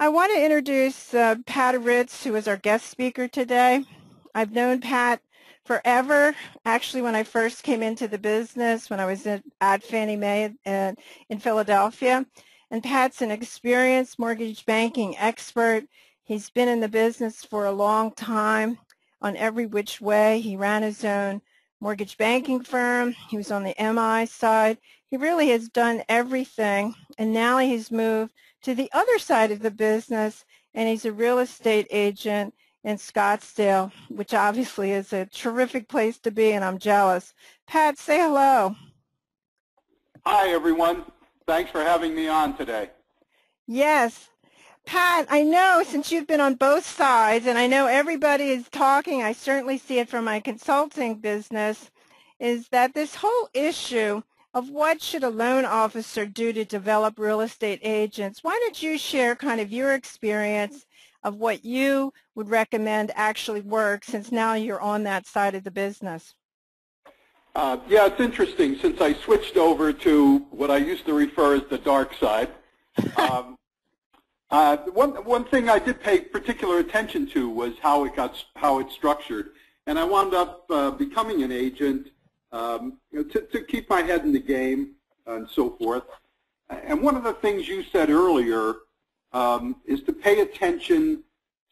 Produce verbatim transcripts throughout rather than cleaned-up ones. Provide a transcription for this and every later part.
I want to introduce uh, Pat Aritz, who is our guest speaker today. I've known Pat forever. Actually, when I first came into the business, when I was in, at Fannie Mae in, in Philadelphia, and Pat's an experienced mortgage banking expert. He's been in the business for a long time on every which way. He ran his own mortgage banking firm. He was on the M I side. He really has done everything, and now he's moved to the other side of the business, and he's a real estate agent in Scottsdale, which obviously is a terrific place to be, and I'm jealous. Pat, say hello. Hi, everyone. Thanks for having me on today. Yes. Pat, I know since you've been on both sides, and I know everybody is talking, I certainly see it from my consulting business, is that this whole issue of what should a loan officer do to develop real estate agents. Why don't you share kind of your experience of what you would recommend actually work, since now you're on that side of the business? Uh, yeah, it's interesting. Since I switched over to what I used to refer as the dark side, um, uh, one, one thing I did pay particular attention to was how it got, how it's structured. And I wound up uh, becoming an agent Um, you know, to, to keep my head in the game and so forth. And one of the things you said earlier um, is to pay attention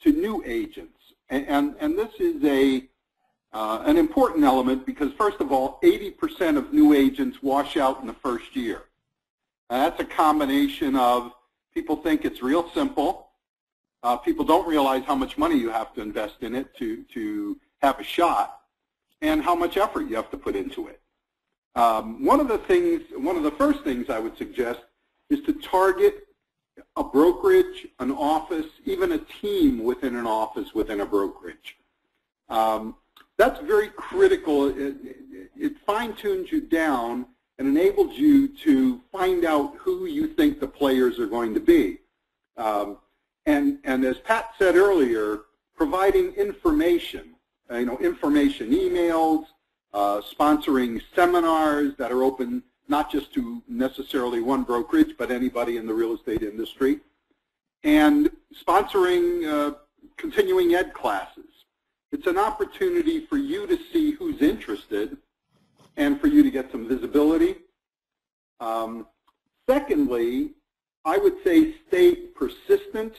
to new agents. And, and, and this is a, uh, an important element because, first of all, eighty percent of new agents wash out in the first year. And that's a combination of people think it's real simple. Uh, people don't realize how much money you have to invest in it to, to have a shot, and how much effort you have to put into it. Um, one of the things, one of the first things I would suggest is to target a brokerage, an office, even a team within an office within a brokerage. Um, that's very critical. It, it, it fine-tunes you down and enables you to find out who you think the players are going to be. Um, and, and as Pat said earlier, providing information. Uh, you know, information emails, uh, sponsoring seminars that are open not just to necessarily one brokerage, but anybody in the real estate industry, and sponsoring uh, continuing ed classes. It's an opportunity for you to see who's interested and for you to get some visibility. Um, secondly, I would say stay persistent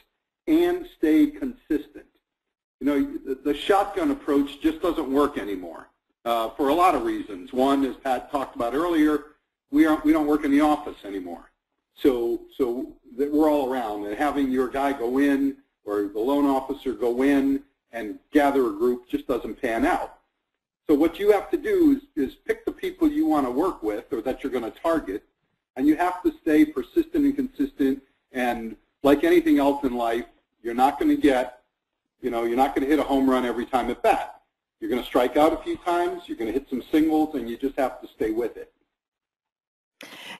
and stay consistent. You know, the shotgun approach just doesn't work anymore uh, for a lot of reasons. One, as Pat talked about earlier, we aren't we don't work in the office anymore, so so that we're all around. And having your guy go in or the loan officer go in and gather a group just doesn't pan out. So what you have to do is, is pick the people you want to work with or that you're going to target, and you have to stay persistent and consistent. And like anything else in life, you're not going to get. You know, you're not going to hit a home run every time at bat. You're going to strike out a few times, you're going to hit some singles, and you just have to stay with it.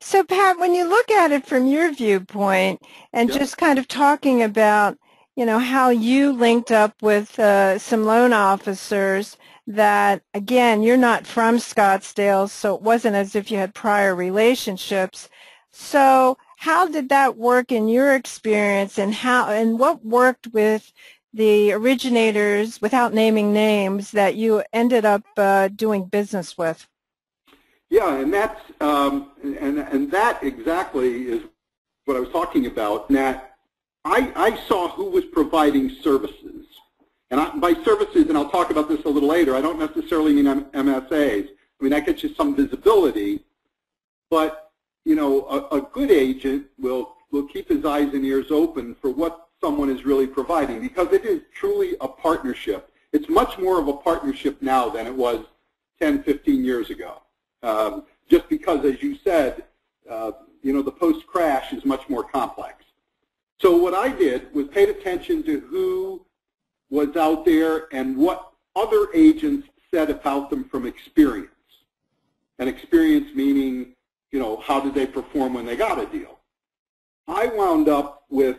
So, Pat, when you look at it from your viewpoint and yep. just kind of talking about, you know, how you linked up with uh, some loan officers that, again, you're not from Scottsdale, so it wasn't as if you had prior relationships. So how did that work in your experience, and how and what worked with the originators, without naming names, that you ended up uh, doing business with? Yeah, and that's um, and and that exactly is what I was talking about. That I I saw who was providing services, and I, by services, and I'll talk about this a little later. I don't necessarily mean M S As. I mean, that gets you some visibility, but you know, a, a good agent will will keep his eyes and ears open for what someone is really providing, because it is truly a partnership. It's much more of a partnership now than it was ten, fifteen years ago. Um, just because, as you said, uh, you know, the post-crash is much more complex. So what I did was paid attention to who was out there and what other agents said about them from experience. And experience meaning, you know, how did they perform when they got a deal? I wound up with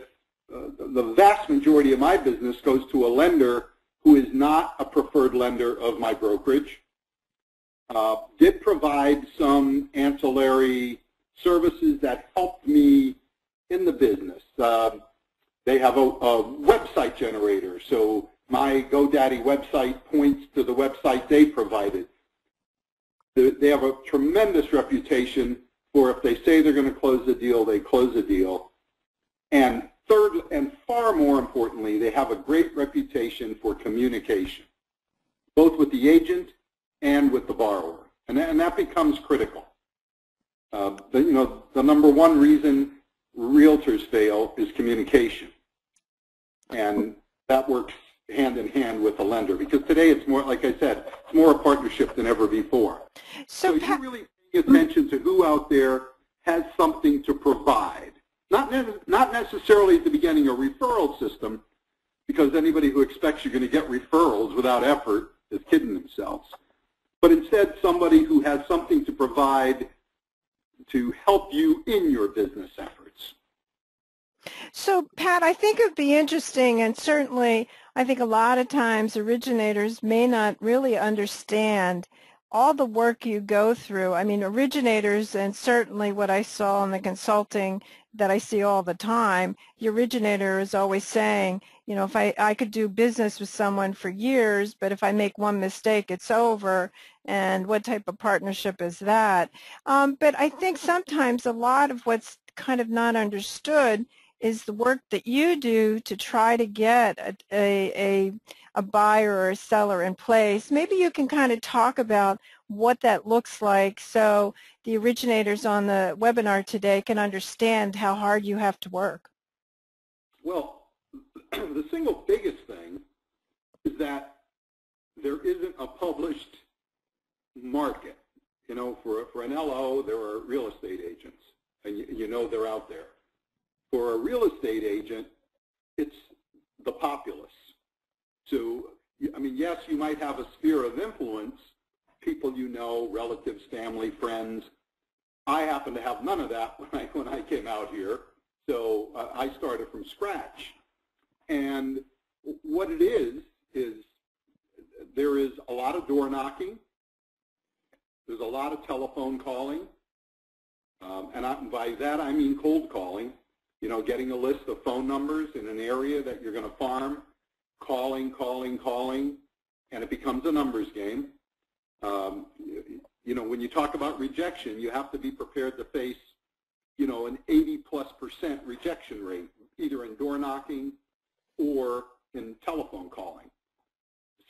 Uh, the vast majority of my business goes to a lender who is not a preferred lender of my brokerage, uh, did provide some ancillary services that helped me in the business. Uh, They have a, a website generator, so my GoDaddy website points to the website they provided. They have a tremendous reputation for if they say they're going to close a deal, they close a deal. And third, and far more importantly, they have a great reputation for communication, both with the agent and with the borrower. And that, and that becomes critical. Uh, but, you know, the number one reason realtors fail is communication. And that works hand in hand with the lender, because today it's more, like I said, it's more a partnership than ever before. So, so you really pay attention to who out there has something to provide. Not, ne not necessarily at the beginning a referral system, because anybody who expects you're going to get referrals without effort is kidding themselves. But instead, somebody who has something to provide to help you in your business efforts. So, Pat, I think it would be interesting, and certainly I think a lot of times originators may not really understand all the work you go through. I mean, originators, and certainly what I saw in the consulting that I see all the time, the originator is always saying, you know, if I, I could do business with someone for years, but if I make one mistake, it's over, and what type of partnership is that? Um, but I think sometimes a lot of what's kind of not understood is the work that you do to try to get a, a, a, a buyer or a seller in place. Maybe you can kind of talk about what that looks like so the originators on the webinar today can understand how hard you have to work. Well, the single biggest thing is that there isn't a published market. You know, for, for an L O, there are real estate agents, and you, you know they're out there. For a real estate agent, it's the populace. So, I mean, yes, you might have a sphere of influence, people you know, relatives, family, friends. I happen to have none of that when I, when I came out here, so uh, I started from scratch. And what it is, is there is a lot of door knocking, there's a lot of telephone calling, um, and I, by that I mean cold calling. You know, getting a list of phone numbers in an area that you're going to farm, calling, calling, calling, and it becomes a numbers game. Um, you know, when you talk about rejection, you have to be prepared to face, you know, an eighty plus percent rejection rate, either in door knocking or in telephone calling.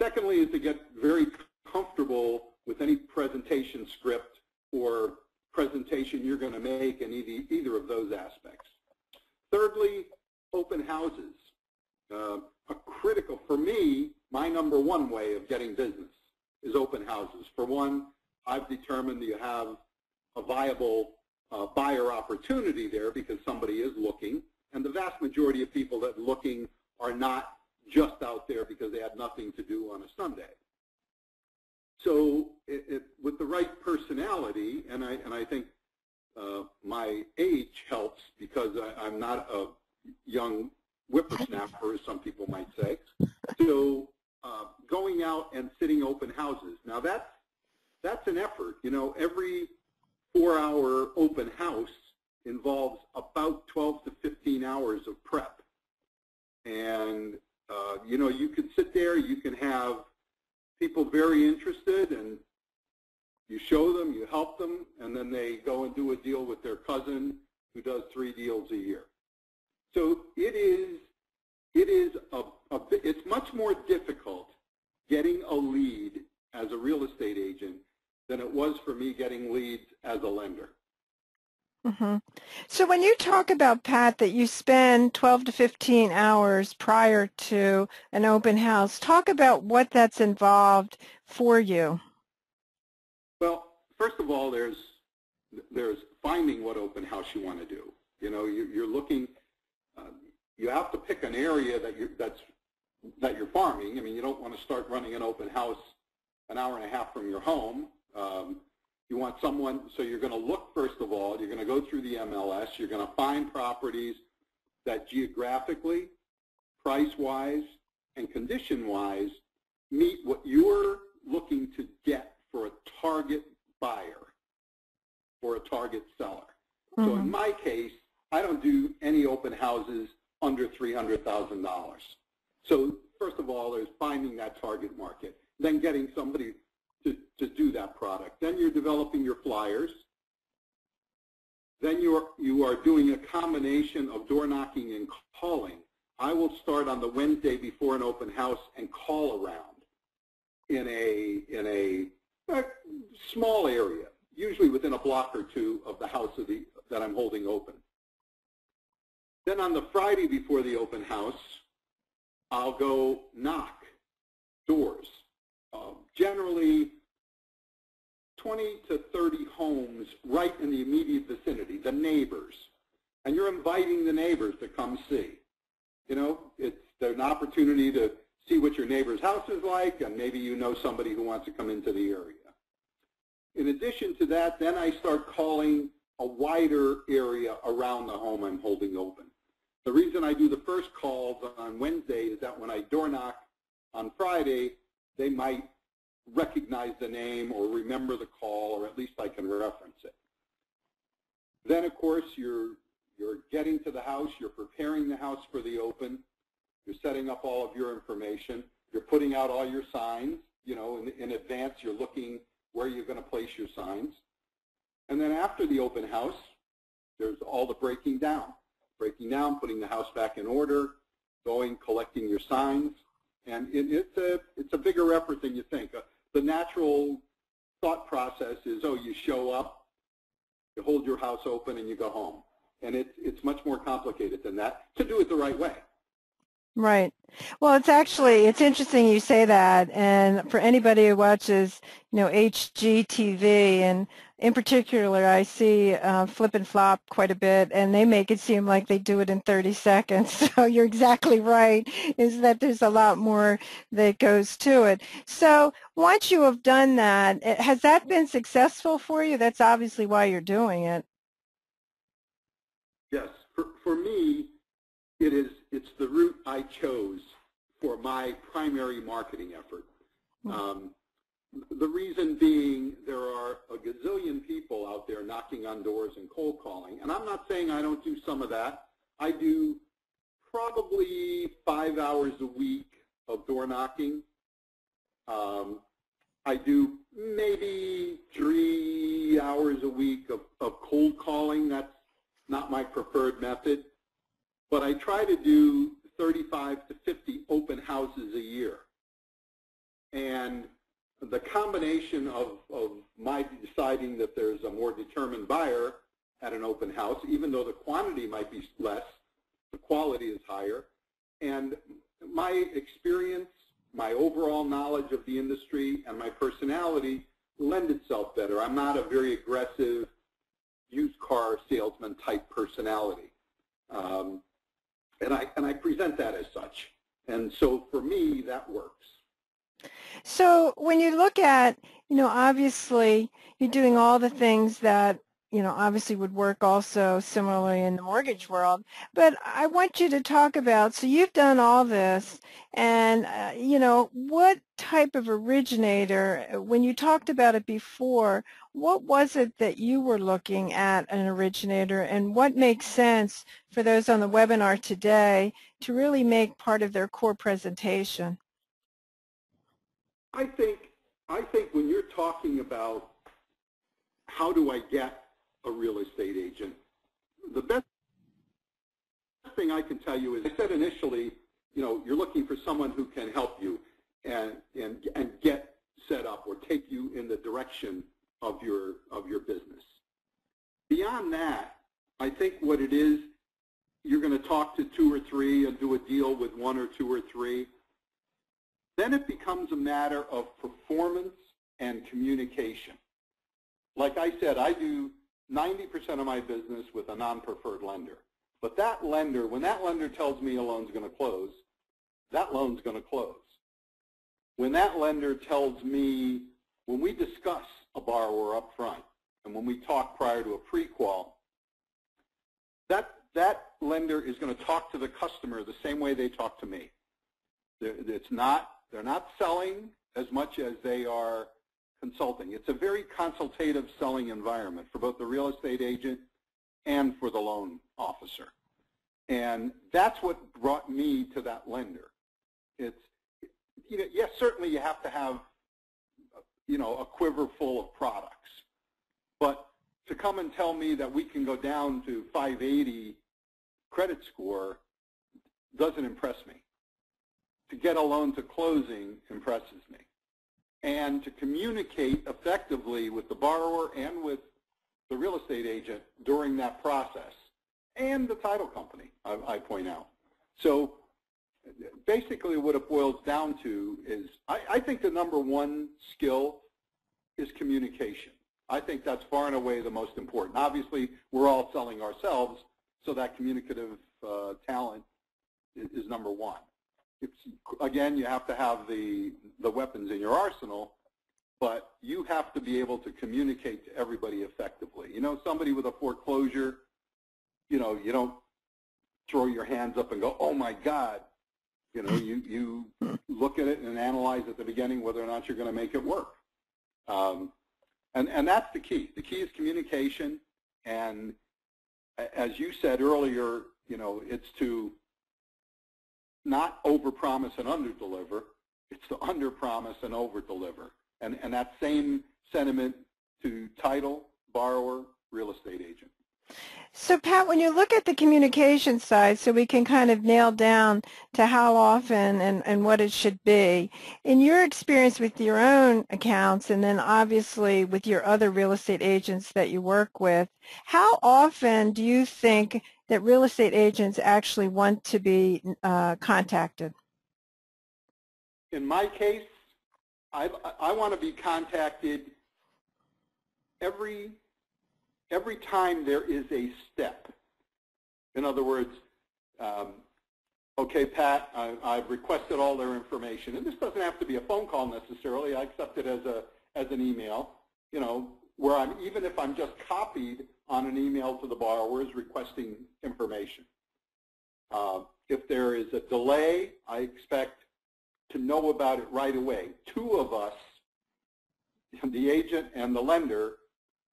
Secondly is to get very comfortable with any presentation script or presentation you're going to make in either of those aspects. Thirdly, open houses. Uh, a critical, for me, my number one way of getting business is open houses. For one, I've determined that you have a viable uh, buyer opportunity there because somebody is looking, and the vast majority of people that are looking are not just out there because they have nothing to do on a Sunday. So it, it, with the right personality, and I, and I think Uh, my age helps because I, I'm not a young whippersnapper, as some people might say. So uh, going out and sitting open houses. Now that's, that's an effort. You know, every four hour open house involves about twelve to fifteen hours of prep. And, uh, you know, you can sit there, you can have people very interested, and you show them, you help them, and then they go and do a deal with their cousin who does three deals a year. So it is, it is a, a, it's much more difficult getting a lead as a real estate agent than it was for me getting leads as a lender. Mm-hmm. So when you talk about, Pat, that you spend twelve to fifteen hours prior to an open house, talk about what that's involved for you. Well, first of all, there's there's finding what open house you want to do. You know, you, you're looking. Uh, you have to pick an area that you're that's that you're farming. I mean, you don't want to start running an open house an hour and a half from your home. Um, you want someone, so you're going to look first of all. You're going to go through the M L S. You're going to find properties that geographically, price-wise, and condition-wise meet what you're looking to get for a target buyer or a target seller. Mm-hmm. So in my case, I don't do any open houses under three hundred thousand dollars. So first of all, there's finding that target market, then getting somebody to, to do that product. Then you're developing your flyers. Then you are, you are doing a combination of door knocking and calling. I will start on the Wednesday before an open house and call around in a, in a, a small area, usually within a block or two of the house of the, that I'm holding open. Then on the Friday before the open house, I'll go knock doors. Uh, generally twenty to thirty homes right in the immediate vicinity, the neighbors. And you're inviting the neighbors to come see. You know, it's an opportunity to see what your neighbor's house is like, and maybe you know somebody who wants to come into the area. In addition to that, then I start calling a wider area around the home I'm holding open. The reason I do the first calls on Wednesday is that when I door knock on Friday, they might recognize the name or remember the call, or at least I can reference it. Then, of course, you're, you're getting to the house, you're preparing the house for the open, you're setting up all of your information, you're putting out all your signs, you know, in, in advance you're looking where you're going to place your signs. And then after the open house, there's all the breaking down. Breaking down, putting the house back in order, going, collecting your signs. And it, it's, a, it's a bigger effort than you think. Uh, the natural thought process is, oh, you show up, you hold your house open, and you go home. And it, it's much more complicated than that to do it the right way. Right. Well, it's actually, it's interesting you say that. And for anybody who watches, you know, H G T V, and in particular, I see uh, Flip and Flop quite a bit, and they make it seem like they do it in thirty seconds. So you're exactly right, is that there's a lot more that goes to it. So once you have done that, has that been successful for you? That's obviously why you're doing it. Yes. For, for me, it is, it's the route I chose for my primary marketing effort. Mm-hmm. um, The reason being, there are a gazillion people out there knocking on doors and cold calling. And I'm not saying I don't do some of that. I do probably five hours a week of door knocking. Um, I do maybe three hours a week of, of cold calling. That's not my preferred method. But I try to do thirty-five to fifty open houses a year. And the combination of, of my deciding that there's a more determined buyer at an open house, even though the quantity might be less, the quality is higher, and my experience, my overall knowledge of the industry, and my personality lend itself better. I'm not a very aggressive used car salesman type personality, um, and I, and I present that as such. And so for me, that works. So when you look at, you know, obviously you're doing all the things that, you know, obviously would work also similarly in the mortgage world, but I want you to talk about, so you've done all this, and, uh, you know, what type of originator, when you talked about it before, what was it that you were looking at an originator, and what makes sense for those on the webinar today to really make part of their core presentation? I think, I think when you're talking about how do I get a real estate agent, the best thing I can tell you is, I said initially, you know, you're looking for someone who can help you and, and, and get set up or take you in the direction of your, of your business. Beyond that, I think what it is, you're going to talk to two or three and do a deal with one or two or three. Then it becomes a matter of performance and communication. Like I said, I do ninety percent of my business with a non-preferred lender. But that lender, when that lender tells me a loan's going to close, that loan's going to close. When that lender tells me, when we discuss a borrower up front, and when we talk prior to a pre-qual, that, that lender is going to talk to the customer the same way they talk to me. It's not, they're not selling as much as they are consulting. It's a very consultative selling environment for both the real estate agent and for the loan officer. And that's what brought me to that lender. It's, you know, yes, certainly you have to have, you know, a quiver full of products. But to come and tell me that we can go down to five eighty credit score doesn't impress me. To get a loan to closing impresses me. And to communicate effectively with the borrower and with the real estate agent during that process, and the title company, I, I point out. So basically what it boils down to is, I, I think the number one skill is communication. I think that's far and away the most important. Obviously, we're all selling ourselves, so that communicative uh, talent is, is number one. It's, again, you have to have the, the weapons in your arsenal, but you have to be able to communicate to everybody effectively. You know, somebody with a foreclosure, you know, you don't throw your hands up and go, oh my God. You know, you, you look at it and analyze at the beginning whether or not you're going to make it work. Um, and, and that's the key. The key is communication. And as you said earlier, you know, it's to not overpromise and underdeliver. It's to underpromise and overdeliver. And, and that same sentiment to title, borrower, real estate agent. So, Pat, when you look at the communication side, so we can kind of nail down to how often and, and what it should be, in your experience with your own accounts and then obviously with your other real estate agents that you work with, how often do you think that real estate agents actually want to be uh, contacted? In my case, I, I want to be contacted every Every time there is a step. In other words, um, okay, Pat, I, I've requested all their information. And this doesn't have to be a phone call necessarily. I accept it as, a, as an email, you know, where I'm, even if I'm just copied on an email to the borrowers requesting information. Uh, if there is a delay, I expect to know about it right away. Two of us, the agent and the lender,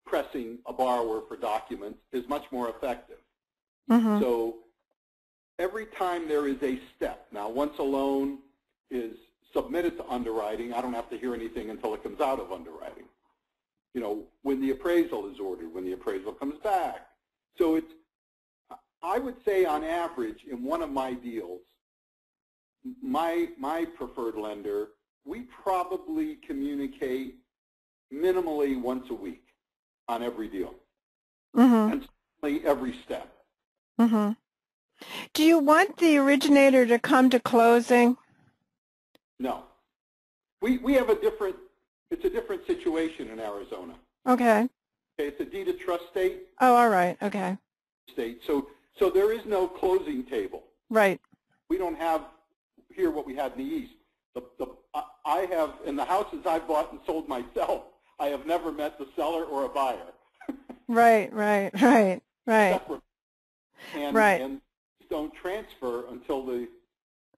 pressing a borrower for documents is much more effective. Mm-hmm. So every time there is a step, now once a loan is submitted to underwriting, I don't have to hear anything until it comes out of underwriting. You know, when the appraisal is ordered, when the appraisal comes back. So it's, I would say on average in one of my deals, my, my preferred lender, we probably communicate minimally once a week on every deal, mm-hmm. and certainly every step. Mm-hmm. Do you want the originator to come to closing? No. We, we have a different, it's a different situation in Arizona. Okay. It's a deed of trust state. Oh, all right, okay. State. So, so there is no closing table. Right. We don't have here what we had in the East. The, the, I have, in the houses I've bought and sold myself, I have never met the seller or a buyer. Right, right, right, right. Separate. And, right. And don't transfer until the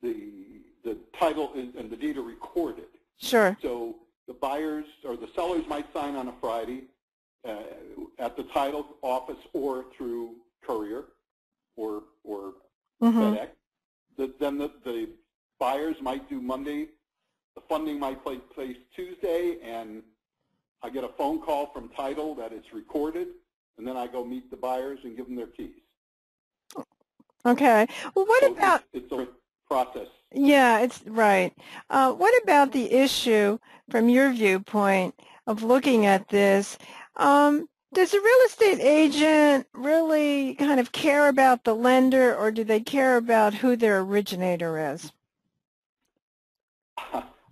the the title is, and the deed are recorded. Sure. So the buyers or the sellers might sign on a Friday uh, at the title office or through courier or or mm-hmm. FedEx. The, then the, the buyers might do Monday. The funding might take place Tuesday, and I get a phone call from title that it's recorded, and then I go meet the buyers and give them their keys. Okay. Well, what so about it's, it's a process? Yeah, it's right. Uh, what about the issue from your viewpoint of looking at this? Um, does a real estate agent really kind of care about the lender, or do they care about who their originator is?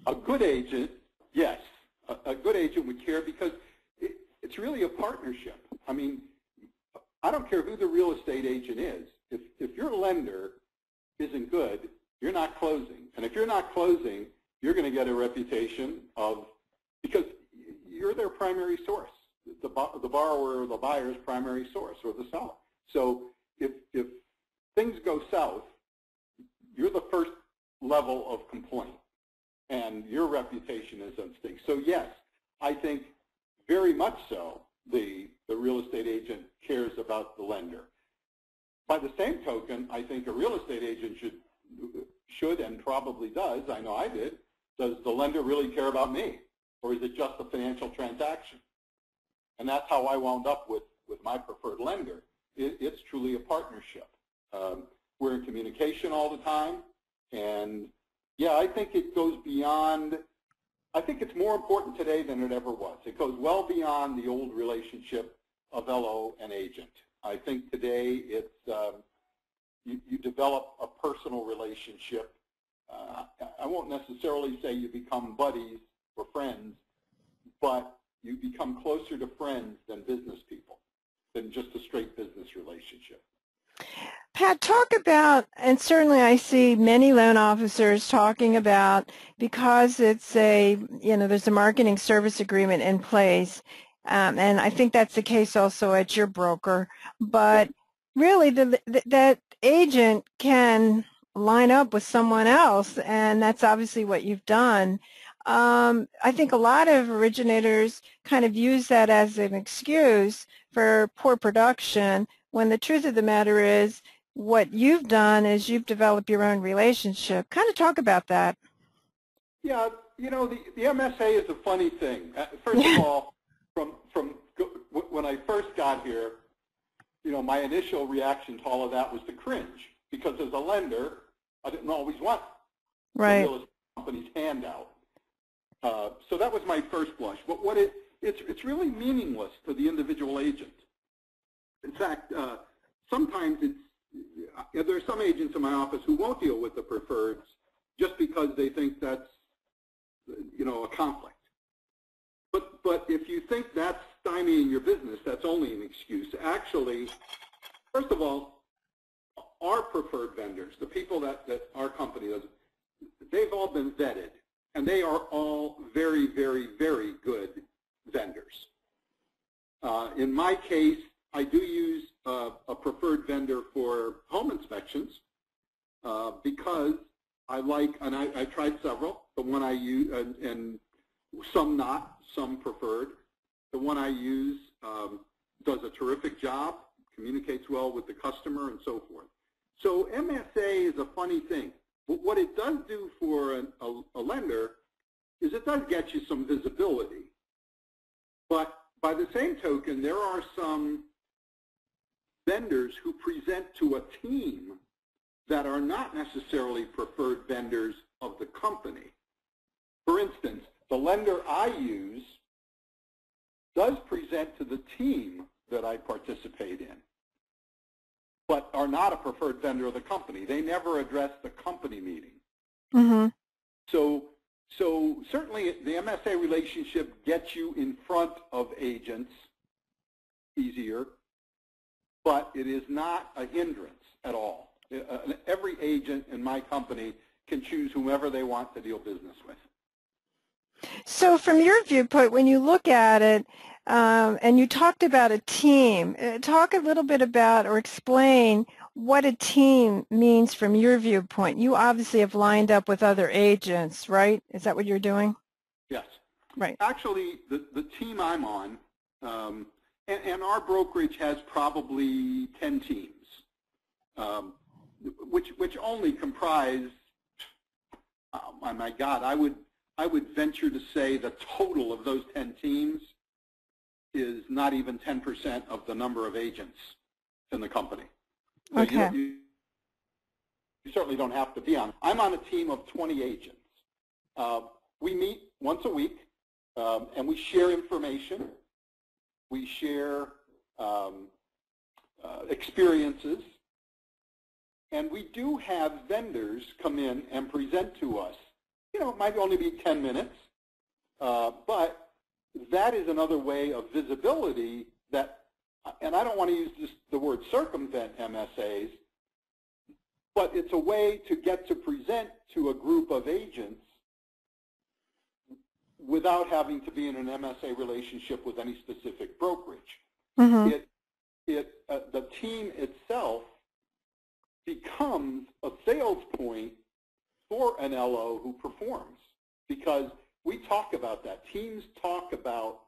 A good agent, yes. A good agent would care because it, it's really a partnership. I mean, I don't care who the real estate agent is. If, if your lender isn't good, you're not closing. And if you're not closing, you're going to get a reputation of, because you're their primary source, the, the borrower or the buyer's primary source or the seller. So if, if things go south, you're the first level of complaint. And your reputation is at stake. So yes, I think very much so the, the real estate agent cares about the lender. By the same token, I think a real estate agent should, should and probably does, I know I did, does the lender really care about me? Or is it just a financial transaction? And that's how I wound up with, with my preferred lender. It, it's truly a partnership. Um, we're in communication all the time. And yeah, I think it goes beyond, I think it's more important today than it ever was. It goes well beyond the old relationship of L O and agent. I think today it's, um, you, you develop a personal relationship. Uh, I won't necessarily say you become buddies or friends, but you become closer to friends than business people, than just a straight business relationship. Pat, talk about, and certainly I see many loan officers talking about, because it's a, you know, there's a marketing service agreement in place, um, and I think that's the case also at your broker, but really the, the, that agent can line up with someone else, and that's obviously what you've done. Um, I think a lot of originators kind of use that as an excuse for poor production, when the truth of the matter is what you've done is you've developed your own relationship. Kind of talk about that. Yeah, you know, the, the M S A is a funny thing. First of all, from, from when I first got here, you know, my initial reaction to all of that was to cringe, because as a lender, I didn't always want right. the real estate company's handout. Uh, so that was my first blush. But what it, it's, it's really meaningless to the individual agent. In fact, uh, sometimes it's, there are some agents in my office who won't deal with the preferreds just because they think that's, you know, a conflict. But, but if you think that's stymieing your business, that's only an excuse. Actually, first of all, our preferred vendors, the people that, that our company does, they've all been vetted. And they are all very, very, very good vendors. Uh, in my case, I do use uh, a preferred vendor for home inspections uh, because I like, and I, I tried several, the one I use, and, and some not, some preferred. The one I use um, does a terrific job, communicates well with the customer, and so forth. So M S A is a funny thing. But what it does do for an, a, a lender is it does get you some visibility. But by the same token, there are some vendors who present to a team that are not necessarily preferred vendors of the company. For instance, the lender I use does present to the team that I participate in, but are not a preferred vendor of the company. They never address the company meeting. Mm-hmm. So, so certainly the M S A relationship gets you in front of agents easier, but it is not a hindrance at all. Every agent in my company can choose whomever they want to deal business with. So from your viewpoint, when you look at it, Um, and you talked about a team. Uh, talk a little bit about or explain what a team means from your viewpoint. You obviously have lined up with other agents, right? Is that what you're doing? Yes. Right. Actually, the, the team I'm on, um, and, and our brokerage has probably ten teams, um, which, which only comprise, oh my God, I would, I would venture to say the total of those ten teams is not even ten percent of the number of agents in the company. So okay. You, you, you certainly don't have to be on. I'm on a team of twenty agents. Uh, we meet once a week, um, and we share information. We share um, uh, experiences. And we do have vendors come in and present to us. You know, it might only be ten minutes, uh, but that is another way of visibility that, and I don't want to use this, the word circumvent M S As, but it's a way to get to present to a group of agents without having to be in an M S A relationship with any specific brokerage. Mm-hmm. It, it, uh, the team itself becomes a sales point for an L O who performs, because we talk about that. Teams talk about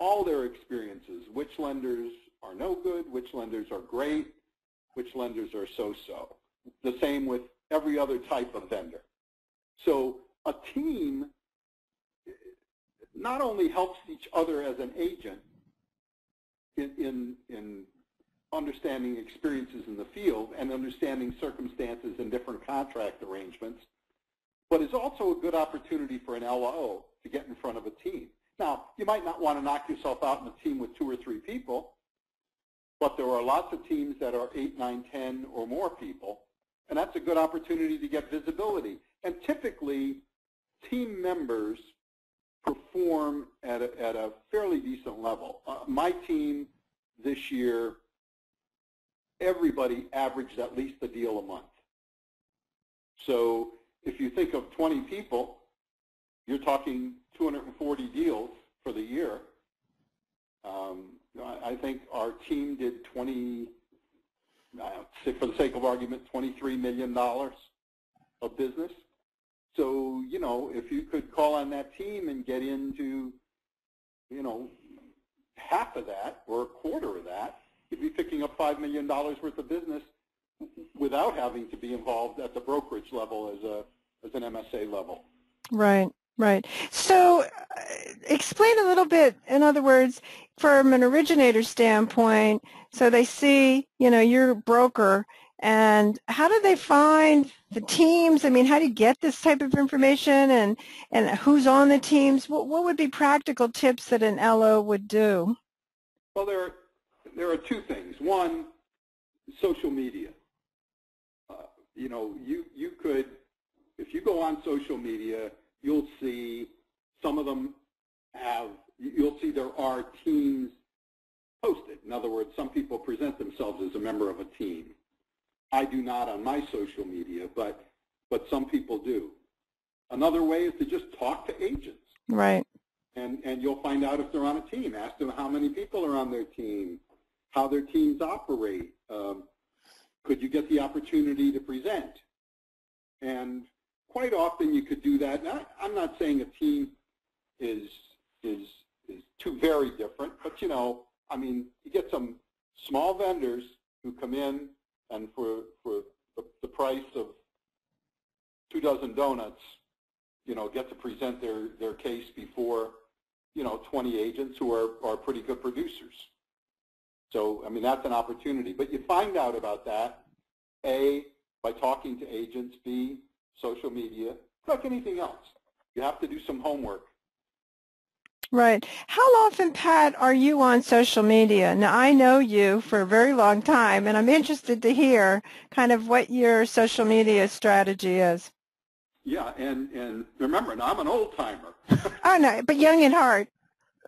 all their experiences, which lenders are no good, which lenders are great, which lenders are so-so. The same with every other type of vendor. So a team not only helps each other as an agent in, in, in understanding experiences in the field and understanding circumstances and different contract arrangements, but it's also a good opportunity for an L O to get in front of a team. Now, you might not want to knock yourself out in a team with two or three people, but there are lots of teams that are eight, nine, ten or more people, and that's a good opportunity to get visibility. And typically, team members perform at a, at a fairly decent level. Uh, my team this year, everybody averaged at least a deal a month. So if you think of twenty people, you're talking two hundred forty deals for the year. Um, I think our team did twenty, for the sake of argument, twenty-three million dollars of business. So, you know, if you could call on that team and get into, you know, half of that or a quarter of that, you'd be picking up five million dollars worth of business without having to be involved at the brokerage level as, a, as an M S A level. Right, right. So uh, explain a little bit, in other words, from an originator standpoint, so they see, you know, your broker, and how do they find the teams? I mean, how do you get this type of information, and, and who's on the teams? What, what would be practical tips that an L O would do? Well, there are, there are two things. One, social media. Uh, you know, you, you could, if you go on social media, you'll see some of them have, you'll see there are teams posted. In other words, some people present themselves as a member of a team. I do not on my social media, but but some people do. Another way is to just talk to agents. Right. And, and you'll find out if they're on a team. Ask them how many people are on their team, how their teams operate. Um, could you get the opportunity to present? And quite often you could do that. Now, I'm not saying a team is, is, is too very different, but, you know, I mean, you get some small vendors who come in, and for, for the, the price of two dozen donuts, you know, get to present their, their case before, you know, twenty agents who are, are pretty good producers. So, I mean, that's an opportunity. But you find out about that, A, by talking to agents, B, social media. It's like anything else. You have to do some homework. Right. How often, Pat, are you on social media? Now, I know you for a very long time, and I'm interested to hear kind of what your social media strategy is. Yeah, and, and remember, now I'm an old-timer. Oh, no, but young at heart.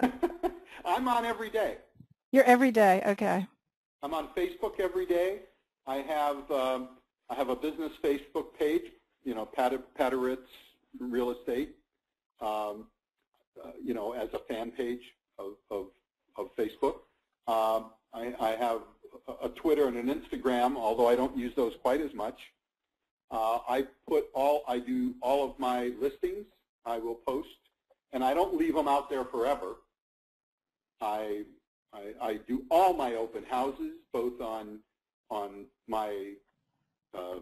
I'm on every day. You're every day, okay. I'm on Facebook every day. I have, um, I have a business Facebook page, you know, Pat, Pat Aritz Real Estate. Um, Uh, you know, as a fan page of, of, of Facebook. Um, I, I have a, a Twitter and an Instagram, although I don't use those quite as much. Uh, I put all, I do all of my listings, I will post, and I don't leave them out there forever. I, I, I do all my open houses, both on, on my uh,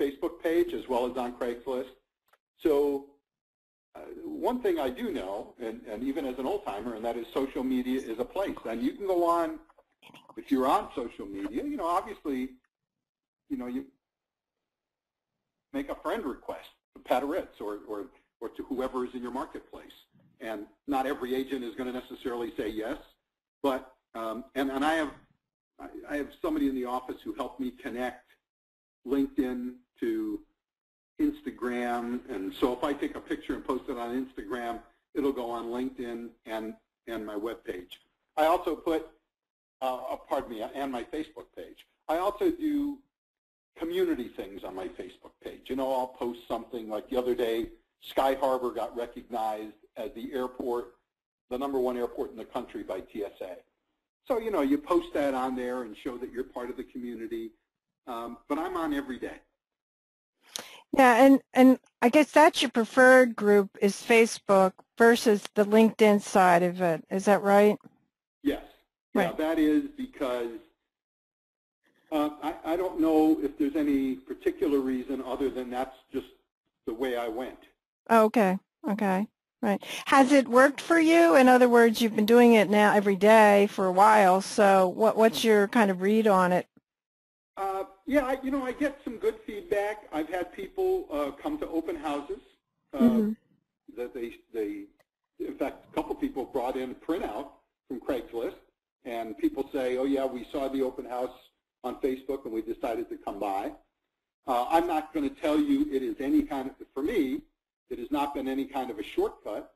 Facebook page as well as on Craigslist. So, Uh, one thing I do know, and, and even as an old-timer, and that is social media is a place. And you can go on, if you're on social media, you know, obviously, you know, you make a friend request to Pat Aritz or, or, or to whoever is in your marketplace. And not every agent is going to necessarily say yes, but, um, and, and I have, I have somebody in the office who helped me connect LinkedIn to Instagram, and so if I take a picture and post it on Instagram, it'll go on LinkedIn and and my web page. I also put, uh, pardon me, and my Facebook page. I also do community things on my Facebook page. You know, I'll post something like the other day, Sky Harbor got recognized as the airport, the number one airport in the country by T S A. So, you know, you post that on there and show that you're part of the community. Um, but I'm on every day. Yeah, and, and I guess that's your preferred group is Facebook versus the LinkedIn side of it. Is that right? Yes. Right. Yeah, that is because Uh, I, I don't know if there's any particular reason other than that's just the way I went. Oh, okay. Okay. Right. Has it worked for you? In other words, you've been doing it now every day for a while, so what, what's your kind of read on it? Uh, yeah, I, you know, I get some good feedback. I've had people uh, come to open houses uh, mm-hmm. that they, they, in fact, a couple people brought in a printout from Craigslist, and people say, oh, yeah, we saw the open house on Facebook and we decided to come by. Uh, I'm not going to tell you it is any kind of, for me, it has not been any kind of a shortcut.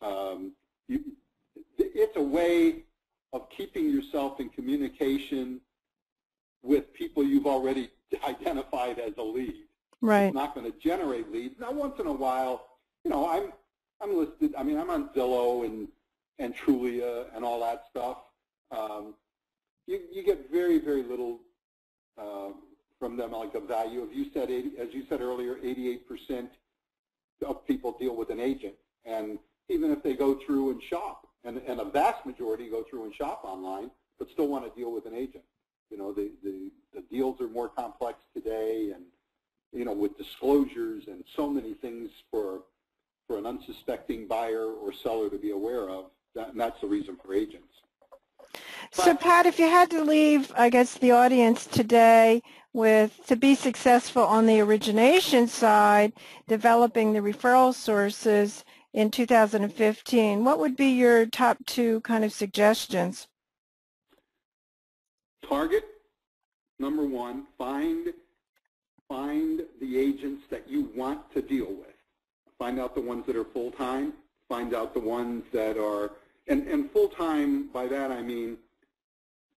Um, you, it's a way of keeping yourself in communication with people you've already identified as a lead. Right. It's not going to generate leads. Now, once in a while, you know, I'm I'm listed. I mean, I'm on Zillow and and Trulia and all that stuff. Um, you you get very very little uh, from them, like the value. If you said as you said earlier, eighty-eight percent. Of people deal with an agent, and even if they go through and shop, and, and a vast majority go through and shop online, but still want to deal with an agent. You know, the, the, the deals are more complex today, and, you know, with disclosures and so many things for, for an unsuspecting buyer or seller to be aware of, that, and that's the reason for agents. But, so, Pat, if you had to leave, I guess, the audience today with, to be successful on the origination side, developing the referral sources in two thousand fifteen, what would be your top two kind of suggestions? Target, number one, find, find the agents that you want to deal with. Find out the ones that are full-time, find out the ones that are, and, and full-time, by that I mean,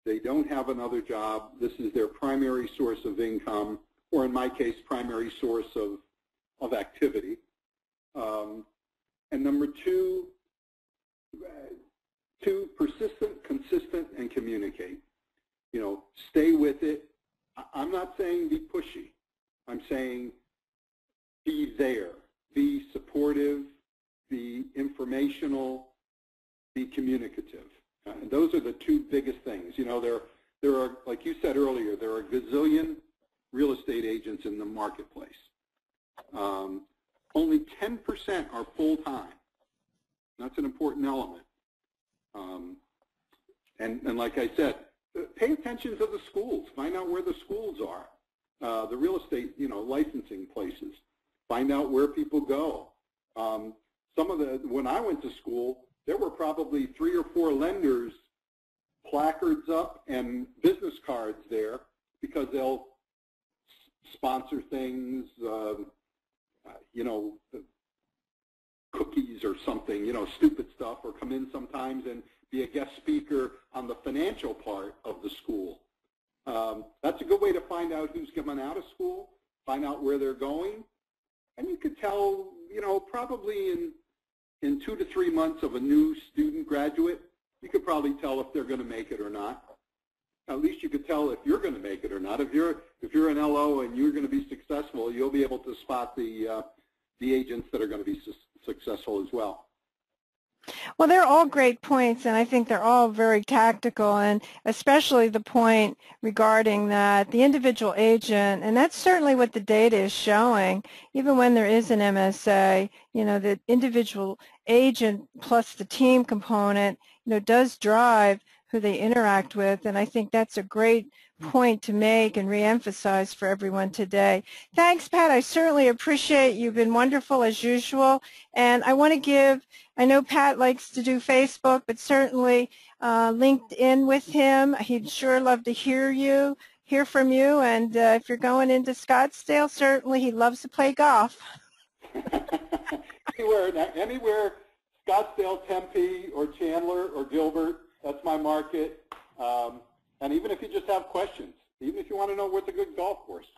they don't have another job. This is their primary source of income, or in my case, primary source of, of activity. Um, and number two, two, persistent, consistent, and communicate. You know, stay with it. I'm not saying be pushy. I'm saying be there, be supportive, be informational, be communicative. Uh, and those are the two biggest things. You know, there, there are, like you said earlier, there are a gazillion real estate agents in the marketplace. Um, only ten percent are full-time. That's an important element. Um, and, and like I said, pay attention to the schools. Find out where the schools are, uh, the real estate, you know, licensing places. Find out where people go. Um, some of the, when I went to school, there were probably three or four lenders, placards up and business cards there, because they'll sponsor things, uh, you know, cookies or something, you know, stupid stuff, or come in sometimes and be a guest speaker on the financial part of the school. Um, that's a good way to find out who's coming out of school, find out where they're going, and you could tell, you know, probably in In two to three months of a new student graduate, you could probably tell if they're going to make it or not. At least you could tell if you're going to make it or not. If you're if you're an L O and you're going to be successful, you'll be able to spot the uh, the agents that are going to be su successful as well. Well, they're all great points, and I think they're all very tactical, and especially the point regarding that the individual agent, and that's certainly what the data is showing, even when there is an M S A, you know, the individual agent plus the team component, you know, does drive who they interact with, and I think that's a great point to make and re-emphasize for everyone today. Thanks, Pat. I certainly appreciate you've been wonderful as usual, and I want to give, I know Pat likes to do Facebook, but certainly uh, LinkedIn with him. He'd sure love to hear you, hear from you, and uh, if you're going into Scottsdale, certainly he loves to play golf. anywhere, anywhere, Scottsdale, Tempe, or Chandler, or Gilbert, that's my market. Um, And even if you just have questions, even if you want to know where's a good golf course,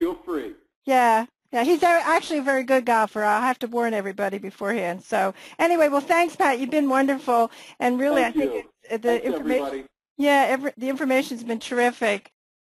feel free. Yeah. Yeah, he's actually a very good golfer. I'll have to warn everybody beforehand. So anyway, well, thanks, Pat. You've been wonderful. And really, Thank I you. think it, the Thanks, information. Everybody. Yeah, every, the information's been terrific.